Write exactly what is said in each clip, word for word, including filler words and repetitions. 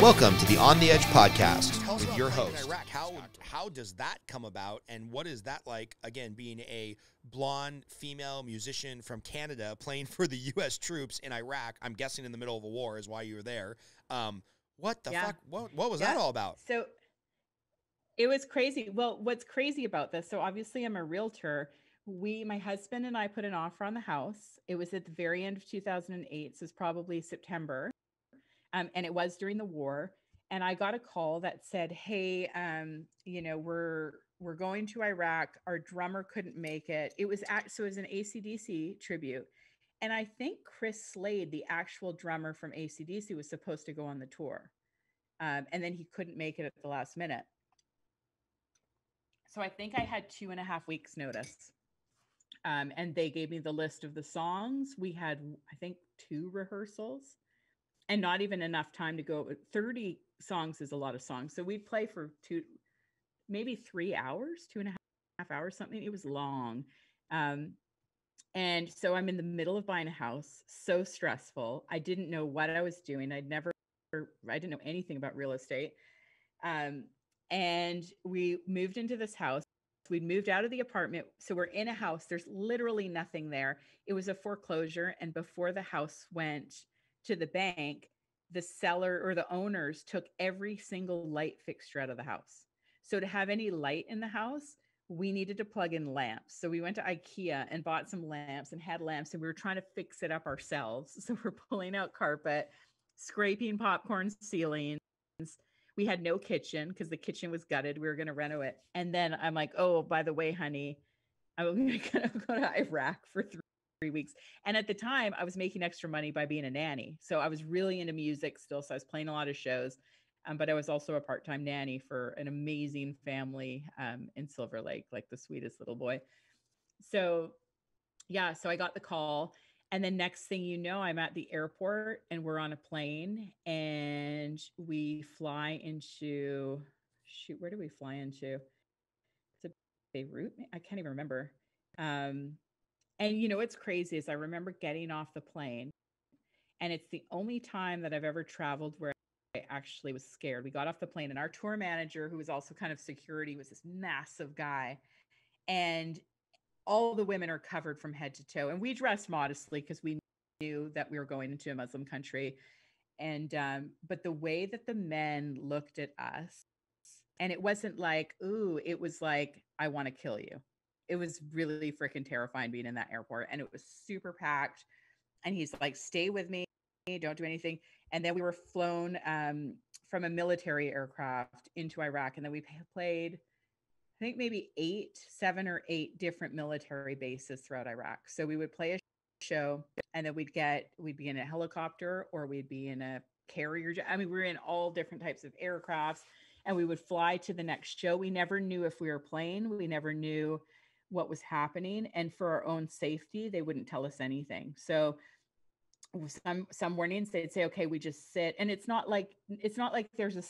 Welcome to the On The Edge Podcast with your host. Iraq. How, how does that come about, and what is that like, again, being a blonde female musician from Canada playing for the U S troops in Iraq? I'm guessing in the middle of a war is why you were there. Um, what the yeah. fuck? What, what was yeah. that all about? So it was crazy. Well, what's crazy about this, so obviously I'm a realtor. We, my husband and I put an offer on the house. It was at the very end of two thousand eight, so it's probably September. Um, and it was during the war. And I got a call that said, hey, um, you know, we're, we're going to Iraq. Our drummer couldn't make it. It was at, so it was an A C D C tribute. And I think Chris Slade, the actual drummer from A C D C, was supposed to go on the tour. Um, and then he couldn't make it at the last minute. So I think I had two and a half weeks notice. Um, and they gave me the list of the songs. We had, I think, two rehearsals. And not even enough time to go. thirty songs is a lot of songs. So we'd play for two, maybe three hours, two and a half hours, something. It was long. Um, and so I'm in the middle of buying a house. So stressful. I didn't know what I was doing. I'd never, I didn't know anything about real estate. Um, and we moved into this house. We'd moved out of the apartment. So we're in a house. There's literally nothing there. It was a foreclosure. And before the house went to the bank, the seller or the owners took every single light fixture out of the house. So to have any light in the house, we needed to plug in lamps. So we went to IKEA and bought some lamps and had lamps, and we were trying to fix it up ourselves. So we're pulling out carpet, scraping popcorn ceilings. We had no kitchen because the kitchen was gutted. We were going to reno it. And then I'm like, oh, by the way, honey, I'm going to go to Iraq for three three weeks. And at the time I was making extra money by being a nanny. So I was really into music still. So I was playing a lot of shows, um, but I was also a part-time nanny for an amazing family um, in Silver Lake, like the sweetest little boy. So yeah, so I got the call, and the next thing you know, I'm at the airport and we're on a plane, and we fly into, shoot, where do we fly into? Is it Beirut? I can't even remember. Um, And you know, what's crazy is I remember getting off the plane, and it's the only time that I've ever traveled where I actually was scared. We got off the plane, and our tour manager, who was also kind of security, was this massive guy, and all the women are covered from head to toe. And we dressed modestly because we knew that we were going into a Muslim country. And, um, but the way that the men looked at us, and it wasn't like, ooh, it was like, I want to kill you. It was really freaking terrifying being in that airport, and it was super packed. And he's like, stay with me, don't do anything. And then we were flown um, from a military aircraft into Iraq. And then we played, I think maybe eight, seven or eight different military bases throughout Iraq. So we would play a show, and then we'd get, we'd be in a helicopter, or we'd be in a carrier. I mean, we were in all different types of aircrafts, and we would fly to the next show. We never knew if we were playing. We never knew what was happening, and for our own safety, they wouldn't tell us anything. So some some mornings they'd say, okay, we just sit. And it's not like it's not like there's a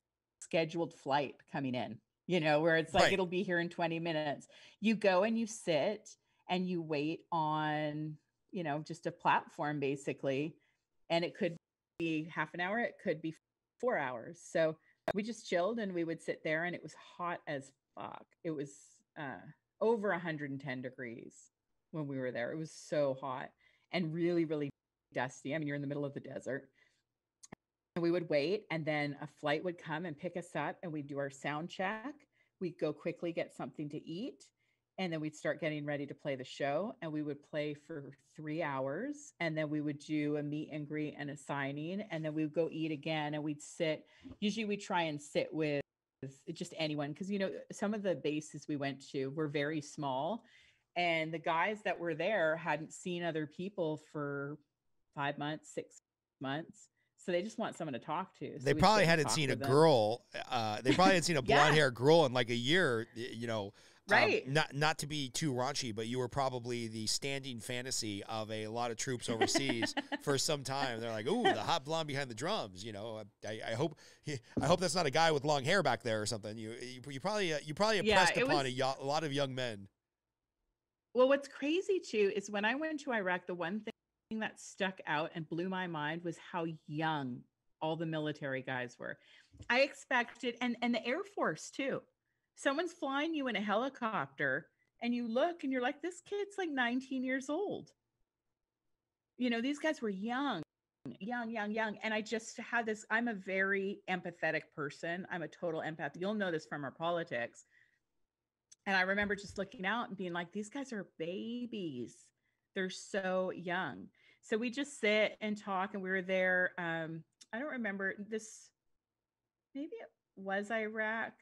scheduled flight coming in, you know, where it's like, right, it'll be here in twenty minutes. You go and you sit and you wait on, you know, just a platform basically. And it could be half an hour, it could be four hours. So we just chilled, and we would sit there, and it was hot as fuck. It was uh over one hundred ten degrees when we were there. It was so hot and really, really dusty. I mean, you're in the middle of the desert. And we would wait, and then a flight would come and pick us up, and we'd do our sound check. We'd go quickly get something to eat, and then we'd start getting ready to play the show. And we would play for three hours, and then we would do a meet and greet and a signing, and then we would go eat again, and we'd sit. Usually we try and sit with just anyone, because you know, some of the bases we went to were very small, and the guys that were there hadn't seen other people for five months, six months, so they just want someone to talk to. So they probably hadn't seen a them. girl uh they probably hadn't seen a blonde haired yeah. girl in like a year, you know. Right. Um, not not to be too raunchy, but you were probably the standing fantasy of a lot of troops overseas for some time. They're like, "Ooh, the hot blonde behind the drums." You know, I, I hope I hope that's not a guy with long hair back there or something. You you, you probably you probably impressed yeah, upon was, a, a lot of young men. Well, what's crazy too is when I went to Iraq, the one thing that stuck out and blew my mind was how young all the military guys were. I expected, and, and the Air Force too. Someone's flying you in a helicopter and you look and you're like, this kid's like nineteen years old. You know, these guys were young, young, young, young. And I just had this, I'm a very empathetic person. I'm a total empath. You'll know this from our politics. And I remember just looking out and being like, these guys are babies. They're so young. So we just sit and talk, and we were there. Um, I don't remember this. Maybe it was Iraq.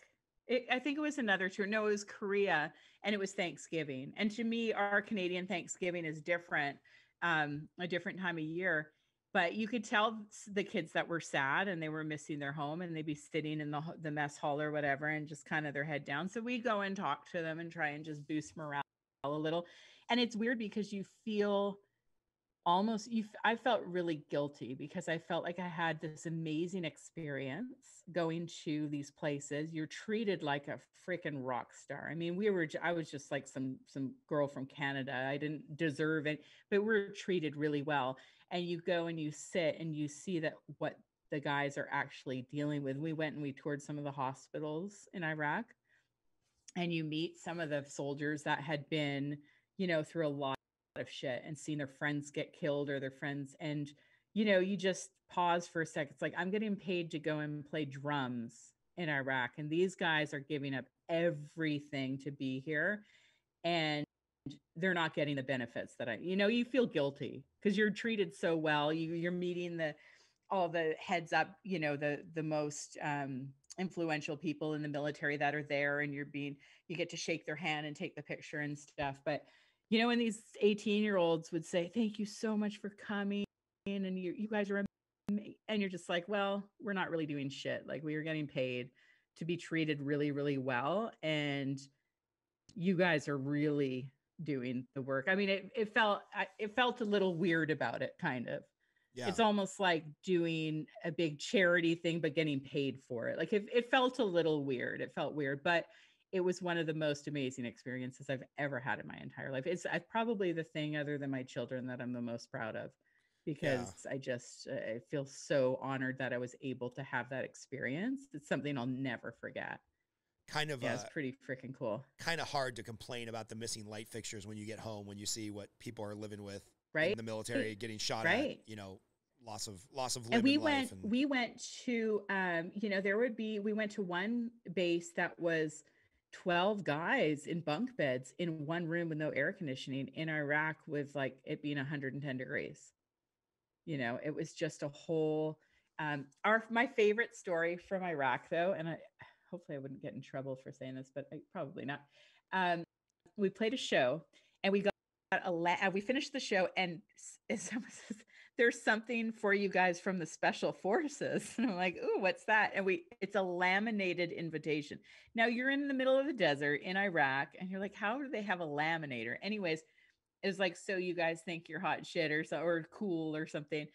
It, I think it was another tour. No, it was Korea, and it was Thanksgiving. And to me, our Canadian Thanksgiving is different, um, a different time of year. But you could tell the kids that were sad and they were missing their home, and they'd be sitting in the, the mess hall or whatever, and just kind of their head down. So we go and talk to them and try and just boost morale a little. And it's weird because you feel almost, you, I felt really guilty because I felt like I had this amazing experience going to these places. You're treated like a freaking rock star. I mean, we were, I was just like some, some girl from Canada. I didn't deserve it, but we're treated really well. And you go and you sit and you see that what the guys are actually dealing with. We went and we toured some of the hospitals in Iraq. And you meet some of the soldiers that had been, you know, through a lot of shit and seen their friends get killed or their friends. And, you know, you just pause for a second. It's like, I'm getting paid to go and play drums in Iraq, and these guys are giving up everything to be here, and they're not getting the benefits that I, you know, you feel guilty because you're treated so well. You, you're meeting the, all the heads up, you know, the, the most, um, influential people in the military that are there, and you're being, you get to shake their hand and take the picture and stuff. But, you know, and these eighteen year olds would say, thank you so much for coming. And you, you guys are amazing. And you're just like, well, we're not really doing shit. Like, we were getting paid to be treated really, really well. And you guys are really doing the work. I mean, it, it felt, it felt a little weird about it, kind of. Yeah. It's almost like doing a big charity thing, but getting paid for it. Like, it, it felt a little weird. It felt weird, but it was one of the most amazing experiences I've ever had in my entire life. It's I, probably the thing other than my children that I'm the most proud of, because yeah. I just, uh, I feel so honored that I was able to have that experience. It's something I'll never forget. Kind of, yeah, it's pretty freaking cool. Kind of hard to complain about the missing light fixtures when you get home, when you see what people are living with. Right. In the military, getting shot right. at, you know, loss of loss of life. And we went and- we went to um, you know, there would be we went to one base that was twelve guys in bunk beds in one room with no air conditioning in Iraq, with like it being one hundred ten degrees. You know, it was just a whole um our my favorite story from Iraq though, and I hopefully I wouldn't get in trouble for saying this, but I, probably not. Um, we played a show and we got we finished the show, and someone says, there's something for you guys from the special forces. And I'm like, ooh, what's that? And we, it's a laminated invitation. Now you're in the middle of the desert in Iraq, and you're like, how do they have a laminator? Anyways, it was like, so you guys think you're hot shit or so, or cool or something.